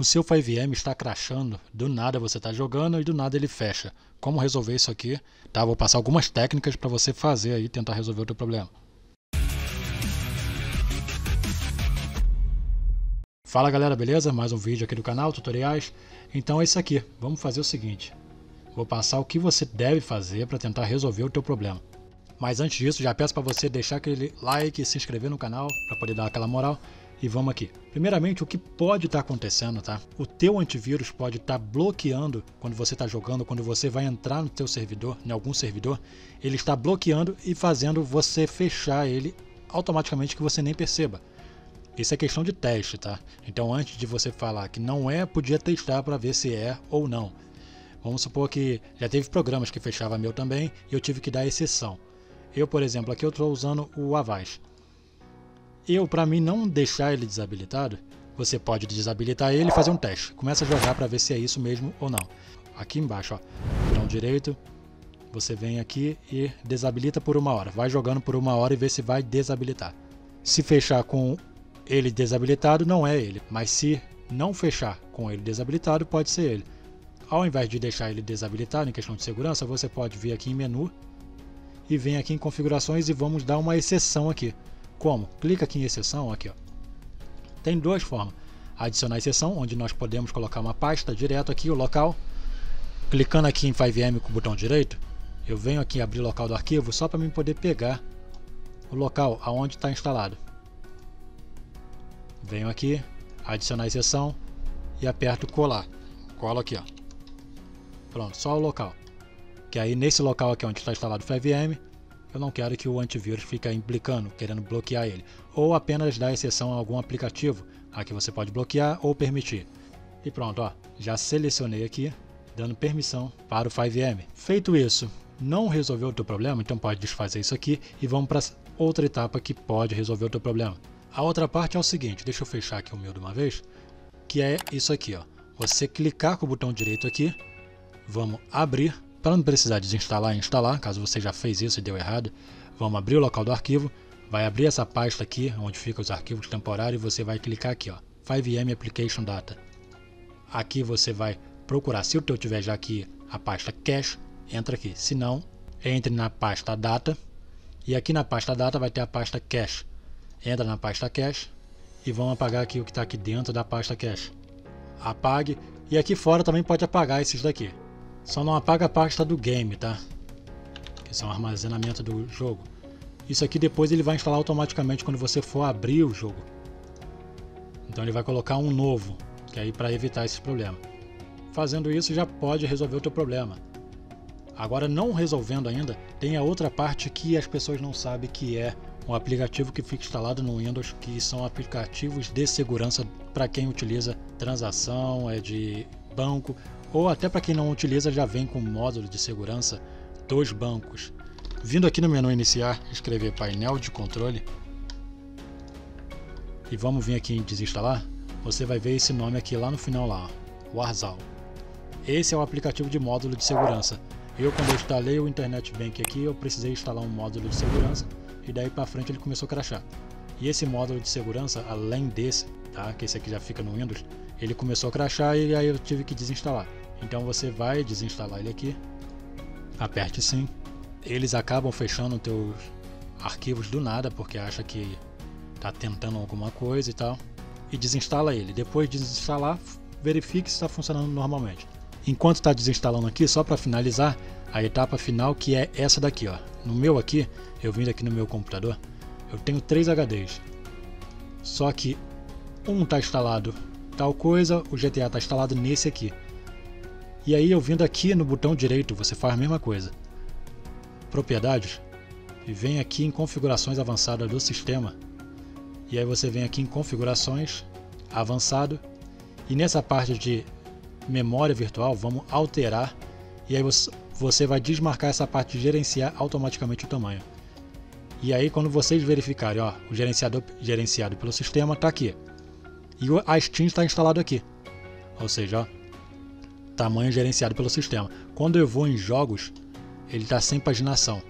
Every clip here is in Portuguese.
O seu FiveM está crashando, do nada você está jogando e do nada ele fecha. Como resolver isso aqui? Tá, vou passar algumas técnicas para você fazer aí, tentar resolver o teu problema. Fala galera, beleza? Mais um vídeo aqui do canal, tutoriais. Então é isso aqui, vamos fazer o seguinte. Vou passar o que você deve fazer para tentar resolver o teu problema. Mas antes disso, já peço para você deixar aquele like e se inscrever no canal para poder dar aquela moral. E vamos aqui. Primeiramente, o que pode estar acontecendo, tá? O teu antivírus pode estar bloqueando quando você está jogando, quando você vai entrar no teu servidor, em algum servidor, ele está bloqueando e fazendo você fechar ele automaticamente que você nem perceba. Isso é questão de teste, tá? Então, antes de você falar que não é, podia testar para ver se é ou não. Vamos supor que já teve programas que fechava meu também e eu tive que dar exceção. Eu, por exemplo, aqui eu estou usando o Avast. Para mim não deixar ele desabilitado, você pode desabilitar ele e fazer um teste. Começa a jogar para ver se é isso mesmo ou não. Aqui embaixo, ó, botão direito, você vem aqui e desabilita por 1 hora. Vai jogando por 1 hora e vê se vai desabilitar. Se fechar com ele desabilitado, não é ele. Mas se não fechar com ele desabilitado, pode ser ele. Ao invés de deixar ele desabilitado em questão de segurança, você pode vir aqui em menu e vem aqui em configurações e vamos dar uma exceção aqui. Como? Clica aqui em exceção, aqui ó. Tem duas formas. Adicionar exceção, onde nós podemos colocar uma pasta direto aqui, o local. Clicando aqui em FiveM com o botão direito, eu venho aqui abrir local do arquivo só para mim poder pegar o local aonde está instalado. Venho aqui, adicionar exceção e aperto colar. Colo aqui, ó. Pronto, só o local, que aí nesse local aqui onde está instalado o FiveM, eu não quero que o antivírus fique implicando, querendo bloquear ele, ou apenas dar exceção a algum aplicativo, aqui você pode bloquear ou permitir. E pronto, ó, já selecionei aqui, dando permissão para o FiveM. Feito isso, não resolveu o teu problema, então pode desfazer isso aqui e vamos para outra etapa que pode resolver o teu problema. A outra parte é o seguinte, deixa eu fechar aqui o meu de uma vez, que é isso aqui, ó. Você clicar com o botão direito aqui, vamos abrir, para não precisar desinstalar e instalar, caso você já fez isso e deu errado. Vamos abrir o local do arquivo, vai abrir essa pasta aqui, onde ficam os arquivos temporários, e você vai clicar aqui, ó, FiveM Application Data. Aqui você vai procurar, se o teu tiver já aqui a pasta Cache, entra aqui, se não, entre na pasta Data, e aqui na pasta Data vai ter a pasta Cache. Entra na pasta Cache, e vamos apagar aqui o que está aqui dentro da pasta Cache. Apague, e aqui fora também pode apagar esses daqui. Só não apaga a pasta do game, tá? Esse é um armazenamento do jogo. Isso aqui depois ele vai instalar automaticamente quando você for abrir o jogo. Então ele vai colocar um novo, que aí para evitar esse problema. Fazendo isso já pode resolver o teu problema. Agora não resolvendo ainda, tem a outra parte que as pessoas não sabem que é um aplicativo que fica instalado no Windows, que são aplicativos de segurança para quem utiliza transação, de banco, ou até para quem não utiliza já vem com módulo de segurança dos bancos. Vindo aqui no menu iniciar, escrever painel de controle e vamos vir aqui em desinstalar, você vai ver esse nome aqui lá no final, lá, ó, Warzal. Esse é o aplicativo de módulo de segurança. Eu quando eu instalei o Internet Bank aqui, eu precisei instalar um módulo de segurança e daí para frente ele começou a crashar. E esse módulo de segurança, além desse, tá, que esse aqui já fica no Windows, ele começou a crashar e aí eu tive que desinstalar. Então você vai desinstalar ele aqui, aperte sim. Eles acabam fechando os teus arquivos do nada porque acha que está tentando alguma coisa e tal. E desinstala ele. Depois de desinstalar, verifique se está funcionando normalmente. Enquanto está desinstalando aqui, só para finalizar a etapa final que é essa daqui, ó. No meu aqui, eu vim aqui no meu computador, eu tenho 3 HDs. Só que um está instalado tal coisa, o GTA está instalado nesse aqui. E aí eu vindo aqui no botão direito, você faz a mesma coisa. Propriedades. E vem aqui em configurações avançadas do sistema. E aí você vem aqui em configurações, avançado. E nessa parte de memória virtual, vamos alterar. E aí você vai desmarcar essa parte de gerenciar automaticamente o tamanho. E aí quando vocês verificarem, ó, o gerenciado pelo sistema está aqui. E a Steam está instalado aqui. Ou seja, ó, tamanho gerenciado pelo sistema. Quando eu vou em jogos, ele está sem paginação.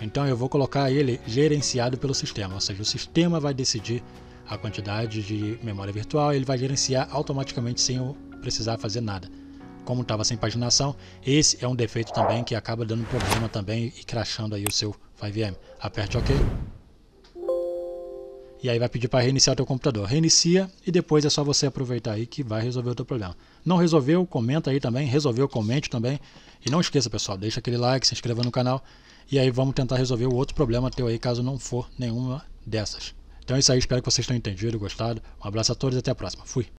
Então eu vou colocar ele gerenciado pelo sistema, ou seja, o sistema vai decidir a quantidade de memória virtual, ele vai gerenciar automaticamente sem eu precisar fazer nada. Como estava sem paginação, esse é um defeito também que acaba dando problema também e crashando aí o seu FiveM. Aperte OK. E aí vai pedir para reiniciar o teu computador. Reinicia e depois é só você aproveitar aí que vai resolver o teu problema. Não resolveu, comenta aí também. Resolveu, comente também. E não esqueça, pessoal, deixa aquele like, se inscreva no canal. E aí vamos tentar resolver o outro problema teu aí, caso não for nenhuma dessas. Então é isso aí, espero que vocês tenham entendido, gostado. Um abraço a todos e até a próxima. Fui!